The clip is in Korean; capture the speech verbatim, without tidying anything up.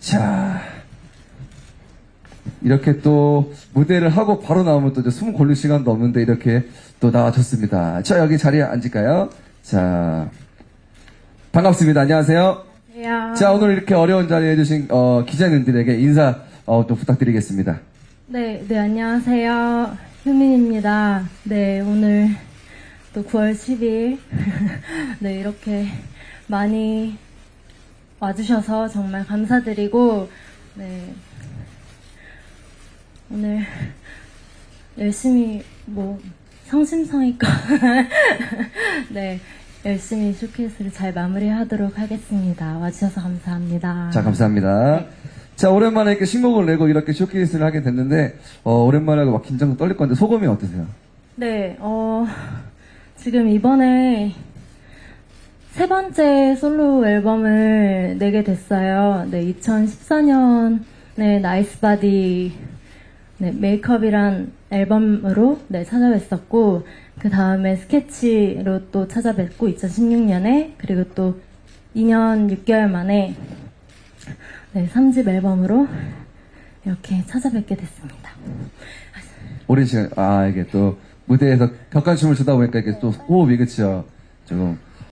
자, 이렇게 또 무대를 하고 바로 나오면 또 이제 숨 고를 시간도 없는데 이렇게 또 나와줬습니다. 자, 여기 자리에 앉을까요? 자, 반갑습니다. 안녕하세요. 안녕하세요. 자, 오늘 이렇게 어려운 자리에 해주신 어, 기자님들에게 인사 어, 좀 부탁드리겠습니다. 네, 네, 안녕하세요. 효민입니다. 네, 오늘 또 구월 십일 네, 이렇게 많이 와주셔서 정말 감사드리고, 네, 오늘 열심히 뭐 성심성의껏 네, 열심히 쇼케이스를 잘 마무리하도록 하겠습니다. 와주셔서 감사합니다. 자, 감사합니다. 네. 자, 오랜만에 이렇게 신곡을 내고 이렇게 쇼케이스를 하게 됐는데 어, 오랜만에 막 긴장도 떨릴 건데 소감이 어떠세요? 네, 어, 지금 이번에 세 번째 솔로 앨범을 내게 됐어요. 네, 이천십사년에 나이스 바디 네, 메이크업이란 앨범으로 네, 찾아뵀었고, 그 다음에 스케치로 또 찾아뵙고, 이천십육년에 그리고 또 이년 육개월 만에 네, 삼집 앨범으로 이렇게 찾아뵙게 됐습니다. 오랜 시간, 아, 이게 또 무대에서 격한 춤을 추다 보니까 이게 또 호흡이, 그쵸? 좀